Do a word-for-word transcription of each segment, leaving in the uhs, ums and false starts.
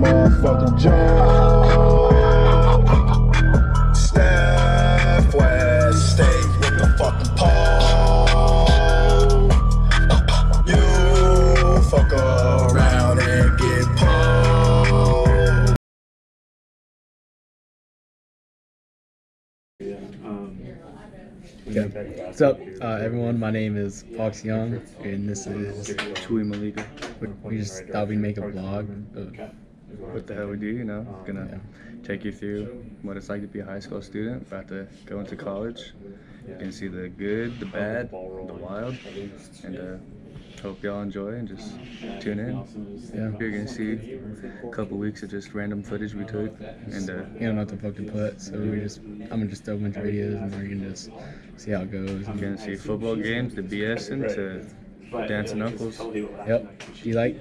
motherfucking jaw. Staff West stays with the fucking pole. You fuck around and get pulled. Yeah, um, okay. What's up, uh, everyone? My name is Pax Young, and this is Tui Maliga. We just thought we'd make a vlog of what the hell we do, you know. Gonna yeah. take you through what it's like to be a high school student, about to go into college. You can see the good, the bad, the wild, and uh, hope y'all enjoy and just tune in. Yeah. You're gonna see a couple weeks of just random footage we took, and uh, you don't know what the fuck to put, so we just I'm gonna just throw a bunch of videos and we're gonna just see how it goes. You're gonna see football games, the BSing to dancing uncles. Yep. Do you like?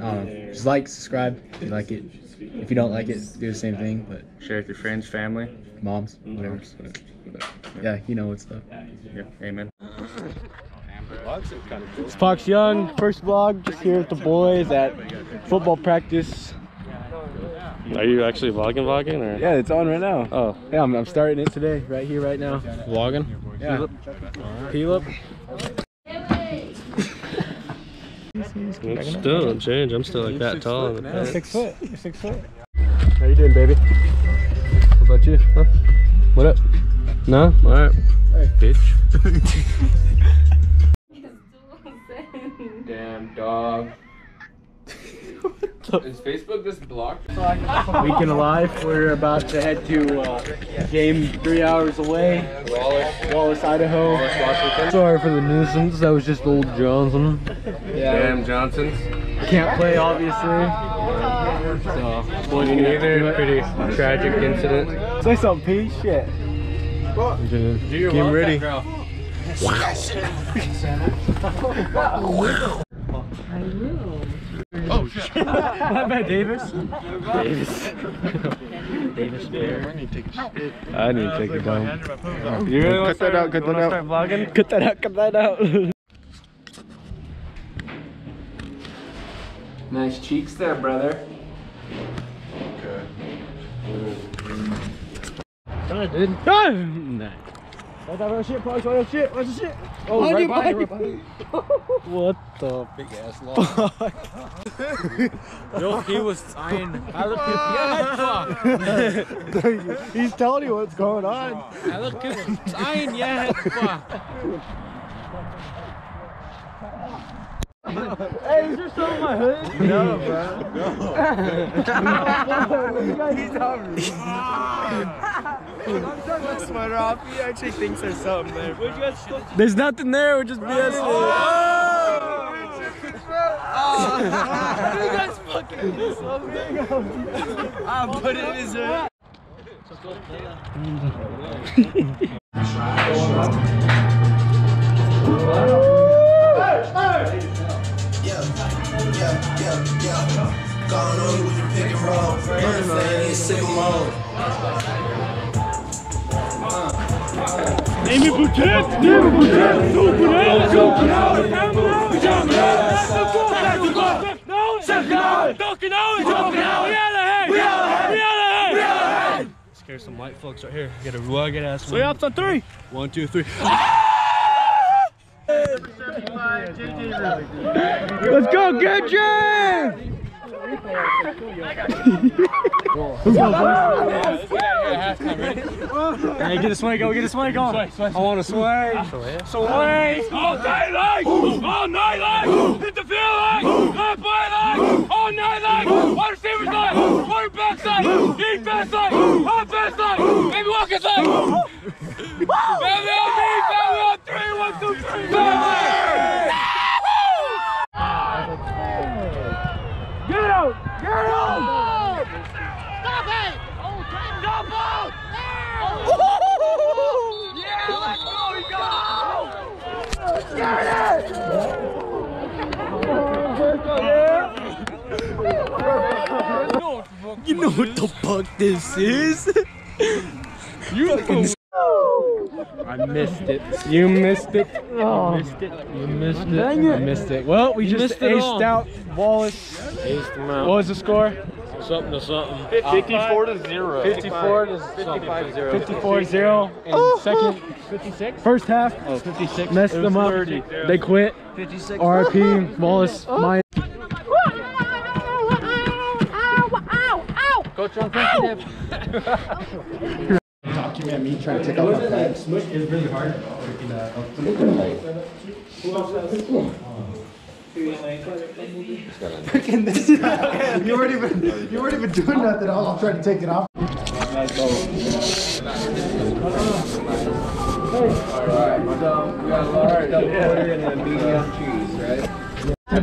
Um, just like, subscribe if you like it. If you don't like it, do the same thing. But share with your friends, family, moms, whatever. whatever, whatever. Yeah, you know what's up. Yeah. Amen. It's Pax Young. First vlog. Just here with the boys at football practice. Are you actually vlogging, vlogging, or? Yeah, it's on right now. Oh. Yeah, I'm, I'm starting it today, right here, right now. Vlogging. Yeah. Peel up. I'm still don't change. I'm still like that tall. Foot, yeah, six foot. You're six foot. How you doing, baby? What about you? Huh? What up? No? Alright. Hey, bitch. Damn dog. Is Facebook this blocked? Weekend Alive. We're about to head to uh, game three hours away. Wallace, Wallace Idaho. Wallace, sorry for the nuisance. That was just old Johnson. Yeah. Damn Johnsons. Can't play, obviously. So, boys, you either. Pretty tragic incident. Say some pee shit. What? Do you game ready? Wow. I will. Oh shit! Not bad, Davis. Davis. Davis there. I need to take a shit. I need to take a dump. You really want to start, that out? Cut that out. Start vlogging? Cut that out. Cut that out. Nice cheeks there, brother. Okay. Oh, dude. Oh, nice. Watch that real shit, Pax. Watch that shit. Watch the shit. Oh, oh right behind you, right behind you. What the big ass log. Yo, he was tying. I looked at the head. He's telling you what's going on. I looked at him tying your head. Hey, is there something in my hood? No, bro. No. He's hungry. He actually thinks there's something there. There's nothing there, we're just BSing. Oh! You guys fucking something. I'll put it in his head. Gone on you with your pick and roll. Burn man, he's sick of mode. Name it Boutet! Name it Boutet! Super out! Super out! Super out! No! Second out! Duncan out! Duncan out! We out of head! We out of head! We out of head! Scare some white folks right here. Get a rugged ass one. Three ups on three! One, two, three. Let's go, Gendry! Let's go, boys! Hey, get a sway going, get a sway going. Sway, sway, sway. I want a sway. Sway. Sway. All day like, all night like, hit the field like, half play like, all night like, wide receivers like, quarterback like, defense like, offense like, baby Walker's like. Family on me, family on three, one, two, three, family. Get it out, get it out. You know what the fuck this is? You fucking I missed it. You missed it. Oh. You missed it. You missed it. Dang it. I missed it. Well, we you just aced out Wallace. Aced him out. What was the score? something to something. fifty-four to zero. fifty-four to fifty-five zero. fifty-four zero. And oh, second, fifty-six. First half, oh, fifty-six. Messed them up. thirty. They quit. fifty-six. R I P Wallace. Mine. Coach, I'm thinking document me trying to take out my flags. Smush is really hard. Who else has freaking this out. You weren't even you weren't even doing nothing. All I'm trying to take it off. Alright, so we got a large double quarter and a medium cheese, right? No,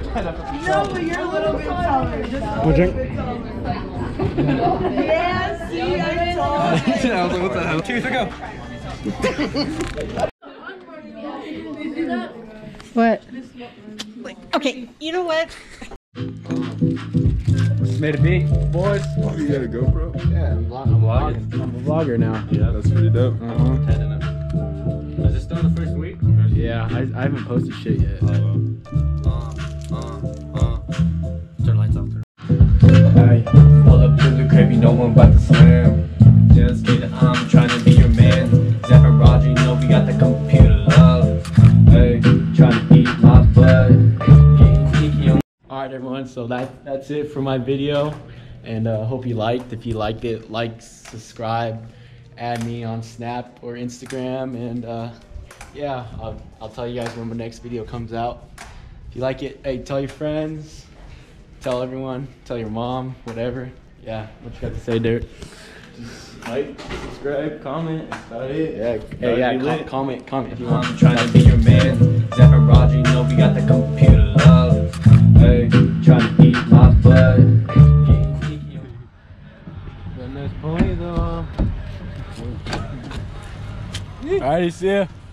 but you're a little bit taller. Just a little bit taller. Yes, see, I'm taller. I was like, what the hell? Cheers, I go. What? Okay, you know what? Made a beat, boys. Oh, you got a GoPro? Yeah, I'm vlogging. I'm, I'm a vlogger now. Yeah, that's pretty dope. Uh -huh. Heading up. Is it still the first week? Yeah, I, I haven't posted shit yet. Uh, uh, uh, uh. Turn lights off. Hey, pull up to the crib, you know I'm about to slam. Just kidding, I'm trying to be your man. Zach and Roger, you know we got the computer love. Hey, trying to eat my butt. Alright everyone, so that, that's it for my video, and uh, hope you liked. If you liked it, like, subscribe, add me on Snap or Instagram, and uh, yeah, I'll, I'll tell you guys when my next video comes out. If you like it, hey, tell your friends, tell everyone, tell your mom, whatever. Yeah, what you got to say, Derek? Just like, subscribe, comment, that's about it. Yeah, hey, yeah, com lit. comment, comment if you want. I'm trying to be your man, Zach and Roger, you know we got the computer love. Hey, trying to eat my butt. Alrighty, see ya.